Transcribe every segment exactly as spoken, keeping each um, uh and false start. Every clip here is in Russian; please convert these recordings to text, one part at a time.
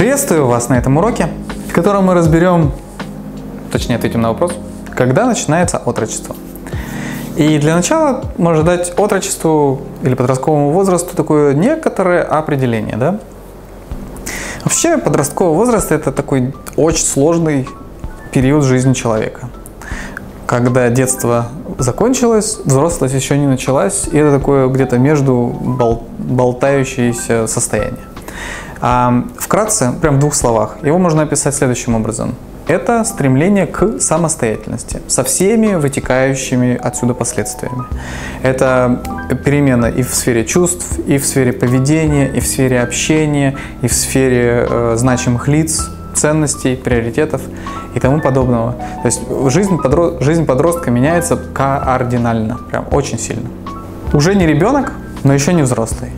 Приветствую вас на этом уроке, в котором мы разберем, точнее ответим на вопрос, когда начинается отрочество. И для начала можно дать отрочеству или подростковому возрасту такое некоторое определение, да? Вообще подростковый возраст – это такой очень сложный период жизни человека. Когда детство закончилось, взрослость еще не началась, и это такое где-то между бол- болтающееся состояние. А, вкратце, прям в двух словах, его можно описать следующим образом. Это стремление к самостоятельности со всеми вытекающими отсюда последствиями. Это перемена и в сфере чувств, и в сфере поведения, и в сфере общения, и в сфере э, значимых лиц, ценностей, приоритетов и тому подобного. То есть жизнь, подро- жизнь подростка меняется кардинально, прям очень сильно. Уже не ребенок, но еще не взрослый.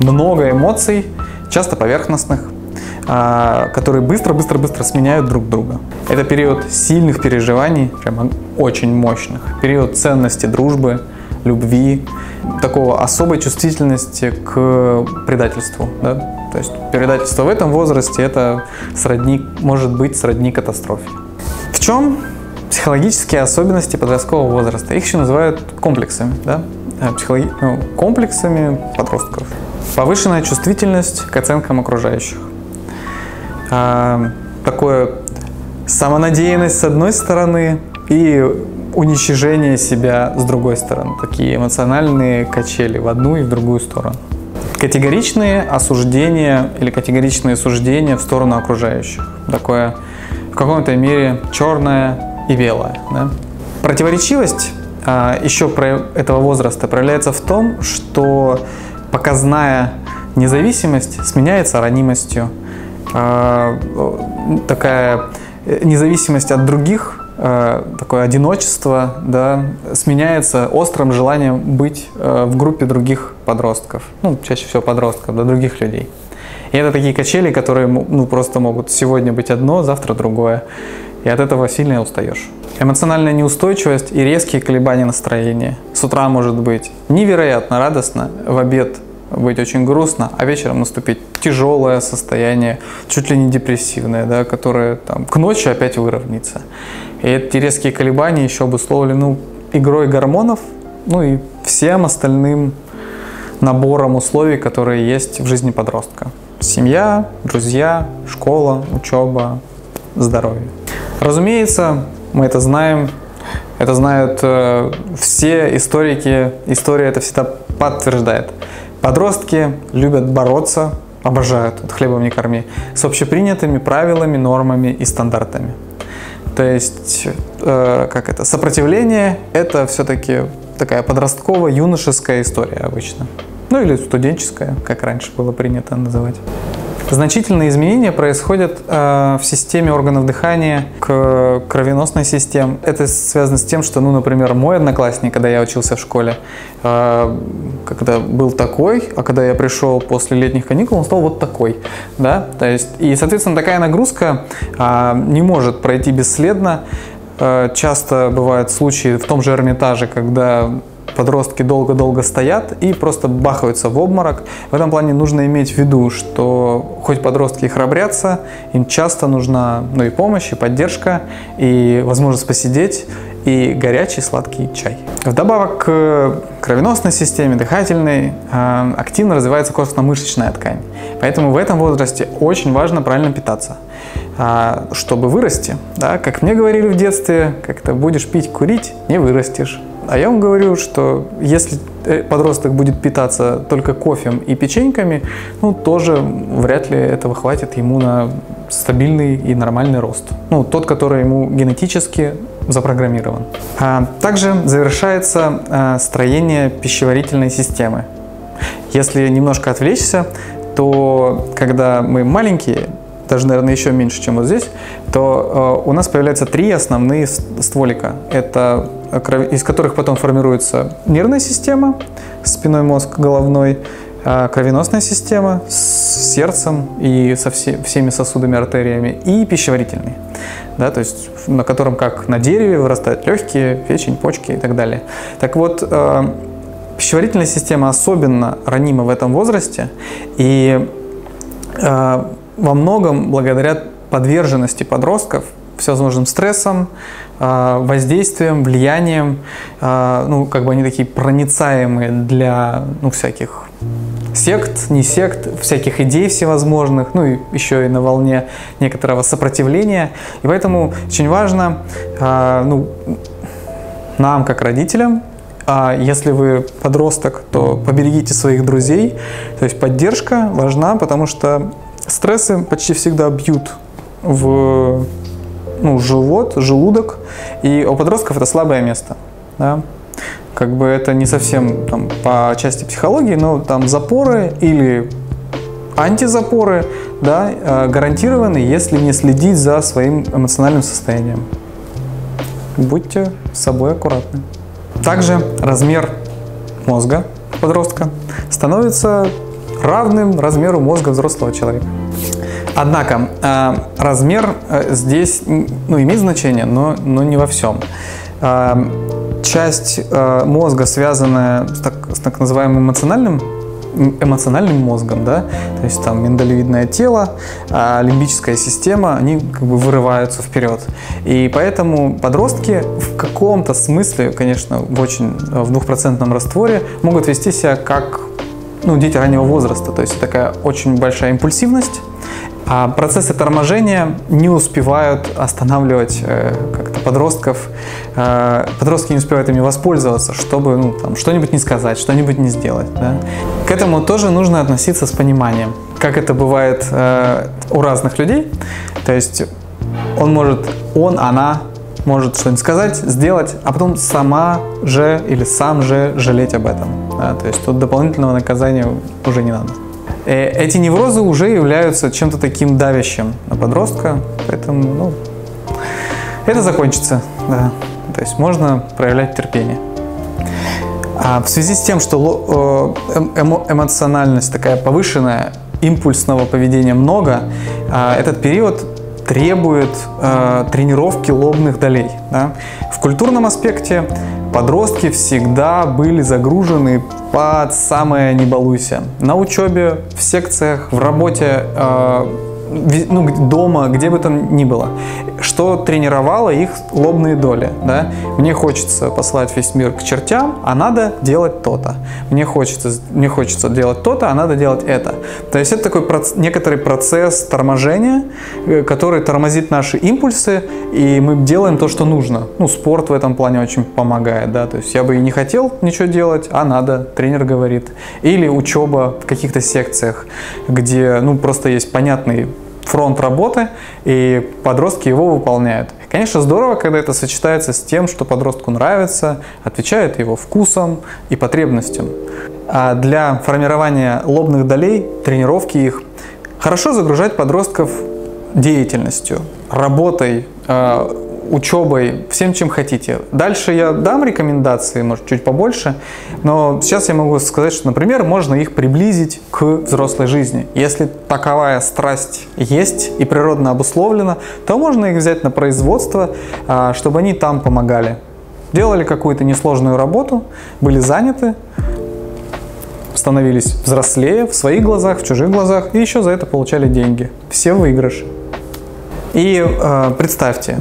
Много эмоций, часто поверхностных, которые быстро-быстро-быстро сменяют друг друга. Это период сильных переживаний, прям очень мощных, период ценности дружбы, любви, такого особой чувствительности к предательству, да? То есть предательство в этом возрасте это сродни, может быть сродни катастрофе. В чем психологические особенности подросткового возраста? Их еще называют комплексами, да? Психологи... ну, комплексами подростков. Повышенная чувствительность к оценкам окружающих. А, такое самонадеянность с одной стороны и уничижение себя с другой стороны. Такие эмоциональные качели в одну и в другую сторону. Категоричные осуждения или категоричные суждения в сторону окружающих. Такое в каком-то мере черное и белое. Да? Противоречивость а, еще про этого возраста проявляется в том, что показная независимость сменяется ранимостью. Такая независимость от других, такое одиночество, да, сменяется острым желанием быть в группе других подростков. Ну, чаще всего подростков, да, других людей. И это такие качели, которые ну, просто могут сегодня быть одно, завтра другое. И от этого сильно устаешь. Эмоциональная неустойчивость и резкие колебания настроения. С утра может быть невероятно радостно, в обед быть очень грустно, а вечером наступить тяжелое состояние, чуть ли не депрессивное, да, которое там, к ночи опять выровняется. И эти резкие колебания еще обусловлены ну, игрой гормонов, ну и всем остальным набором условий, которые есть в жизни подростка. Семья, друзья, школа, учеба, здоровье. Разумеется, мы это знаем, это знают э, все историки, история это всегда подтверждает. Подростки любят бороться, обожают, от хлебом не корми, с общепринятыми правилами, нормами и стандартами. То есть, э, как это, сопротивление – это все-таки такая подростково-юношеская история обычно. Ну или студенческая, как раньше было принято называть. Значительные изменения происходят э, в системе органов дыхания к кровеносной системе. Это связано с тем, что, ну, например, мой одноклассник, когда я учился в школе, э, когда был такой, а когда я пришел после летних каникул, он стал вот такой, да? То есть, и, соответственно, такая нагрузка э, не может пройти бесследно. Э, часто бывают случаи в том же Эрмитаже, когда подростки долго-долго стоят и просто бахаются в обморок. В этом плане нужно иметь в виду, что хоть подростки храбрятся, им часто нужна ну, и помощь, и поддержка, и возможность посидеть, и горячий сладкий чай. Вдобавок к кровеносной системе, дыхательной, активно развивается костно-мышечная ткань. Поэтому в этом возрасте очень важно правильно питаться, чтобы вырасти. Да? Как мне говорили в детстве, как ты будешь пить, курить, не вырастешь. А я вам говорю, что если подросток будет питаться только кофем и печеньками, ну, тоже вряд ли этого хватит ему на стабильный и нормальный рост. Ну, тот, который ему генетически запрограммирован. А также завершается а, строение пищеварительной системы. Если немножко отвлечься, то когда мы маленькие, даже, наверное, еще меньше, чем вот здесь, то э, у нас появляются три основные стволика, это, из которых потом формируется нервная система, спиной мозг головной, э, кровеносная система с сердцем и со все, всеми сосудами, артериями, и пищеварительный, да, то есть, на котором, как на дереве, вырастают легкие, печень, почки и так далее. Так вот, э, пищеварительная система особенно ранима в этом возрасте, и э, во многом благодаря подверженности подростков всевозможным стрессам, воздействием, влиянием. Ну, как бы они такие проницаемые для ну, всяких сект, не сект, всяких идей всевозможных, ну и еще и на волне некоторого сопротивления. И поэтому очень важно ну, нам, как родителям, если вы подросток, то поберегите своих друзей. То есть поддержка важна, потому что стрессы почти всегда бьют в ну, живот, желудок, и у подростков это слабое место. Да? Как бы это не совсем там, по части психологии, но там запоры или антизапоры, да, гарантированы, если не следить за своим эмоциональным состоянием. Будьте с собой аккуратны. Также размер мозга подростка становится равным размеру мозга взрослого человека. Однако размер здесь ну, имеет значение, но, но не во всем. Часть мозга, связанная с так, с так называемым эмоциональным, эмоциональным мозгом, да? То есть там миндалевидное тело, лимбическая система, они как бы вырываются вперед. И поэтому подростки в каком-то смысле, конечно, в очень в двухпроцентном растворе могут вести себя как ну, дети раннего возраста. То есть такая очень большая импульсивность. А процессы торможения не успевают останавливать э, как-то подростков. Э, подростки не успевают ими воспользоваться, чтобы ну, там, что-нибудь не сказать, что-нибудь не сделать. Да? К этому тоже нужно относиться с пониманием, как это бывает э, у разных людей. То есть он может, он, она может что-нибудь сказать, сделать, а потом сама же или сам же жалеть об этом. Да? То есть тут дополнительного наказания уже не надо. Эти неврозы уже являются чем-то таким давящим на подростка, поэтому ну, это закончится, да. То есть можно проявлять терпение. А в связи с тем, что эмоциональность такая повышенная, импульсного поведения много, этот период требует тренировки лобных долей. Да. В культурном аспекте подростки всегда были загружены под самое не балуйся. На учебе, в секциях, в работе, э, ну, дома, где бы там ни было. Что тренировало их лобные доли. Да? Мне хочется послать весь мир к чертям, а надо делать то-то. Мне хочется, мне хочется делать то-то, а надо делать это. То есть это такой проц- некоторый процесс торможения, который тормозит наши импульсы, и мы делаем то, что нужно. Ну, спорт в этом плане очень помогает. Да? То есть я бы и не хотел ничего делать, а надо, тренер говорит. Или учеба в каких-то секциях, где ну, просто есть понятный фронт работы, и подростки его выполняют. Конечно, здорово, когда это сочетается с тем, что подростку нравится, отвечает его вкусам и потребностям. А для формирования лобных долей, тренировки их, хорошо загружать подростков деятельностью, работой, учебой, всем, чем хотите. Дальше я дам рекомендации, может, чуть побольше, но сейчас я могу сказать, что, например, можно их приблизить к взрослой жизни. Если таковая страсть есть и природно обусловлена, то можно их взять на производство, чтобы они там помогали. Делали какую-то несложную работу, были заняты, становились взрослее в своих глазах, в чужих глазах, и еще за это получали деньги. Все выигрыши. И э, представьте,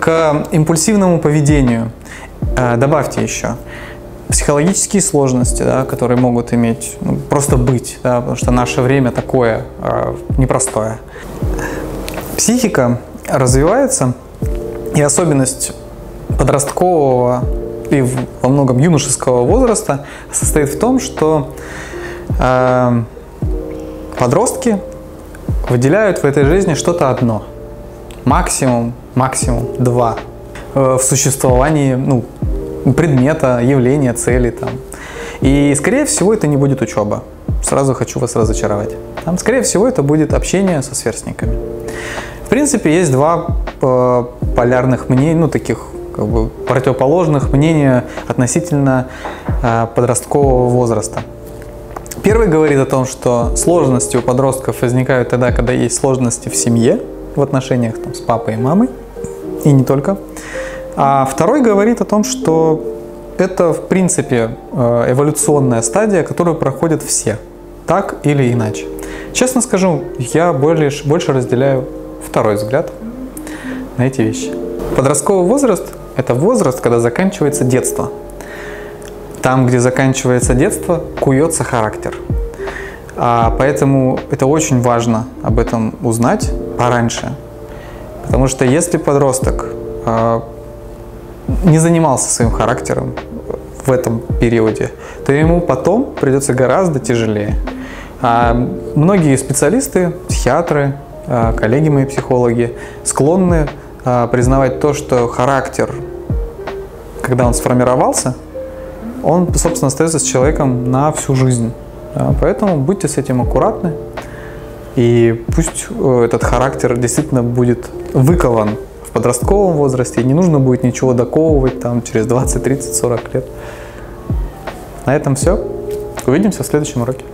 к импульсивному поведению э, добавьте еще психологические сложности, да, которые могут иметь, ну, просто быть, да, потому что наше время такое э, непростое. Психика развивается, и особенность подросткового и во многом юношеского возраста состоит в том, что э, подростки выделяют в этой жизни что-то одно. Максимум, максимум два в существовании ну, предмета, явления, цели. Там. И, скорее всего, это не будет учеба. Сразу хочу вас разочаровать. Там, скорее всего, это будет общение со сверстниками. В принципе, есть два э, полярных мнения, ну, таких как бы противоположных мнения относительно э, подросткового возраста. Первый говорит о том, что сложности у подростков возникают тогда, когда есть сложности в семье, в отношениях там, с папой и мамой, и не только. А второй говорит о том, что это, в принципе, эволюционная стадия, которую проходят все, так или иначе. Честно скажу, я больше, больше разделяю второй взгляд на эти вещи. Подростковый возраст – это возраст, когда заканчивается детство. Там, где заканчивается детство, куется характер. А поэтому это очень важно об этом узнать пораньше. Потому что если подросток э, не занимался своим характером в этом периоде, то ему потом придется гораздо тяжелее. А многие специалисты, психиатры, э, коллеги мои психологи склонны э, признавать то, что характер, когда он сформировался, он, собственно, остается с человеком на всю жизнь. Поэтому будьте с этим аккуратны, и пусть этот характер действительно будет выкован в подростковом возрасте, и не нужно будет ничего доковывать там через двадцать, тридцать, сорок лет. На этом все. Увидимся в следующем уроке.